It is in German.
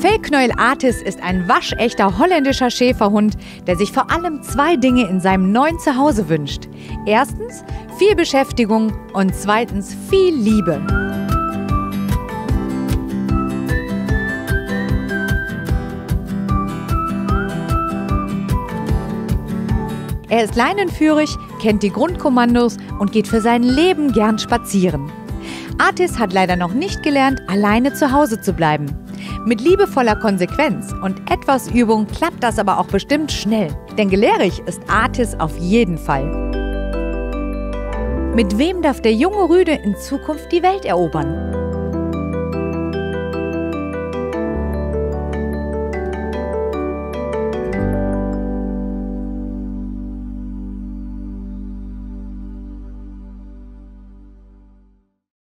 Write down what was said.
Fellknäuel Atis ist ein waschechter holländischer Schäferhund, der sich vor allem zwei Dinge in seinem neuen Zuhause wünscht. Erstens viel Beschäftigung und zweitens viel Liebe. Er ist leinenführig, kennt die Grundkommandos und geht für sein Leben gern spazieren. Atis hat leider noch nicht gelernt, alleine zu Hause zu bleiben. Mit liebevoller Konsequenz und etwas Übung klappt das aber auch bestimmt schnell. Denn gelehrig ist Atis auf jeden Fall. Mit wem darf der junge Rüde in Zukunft die Welt erobern?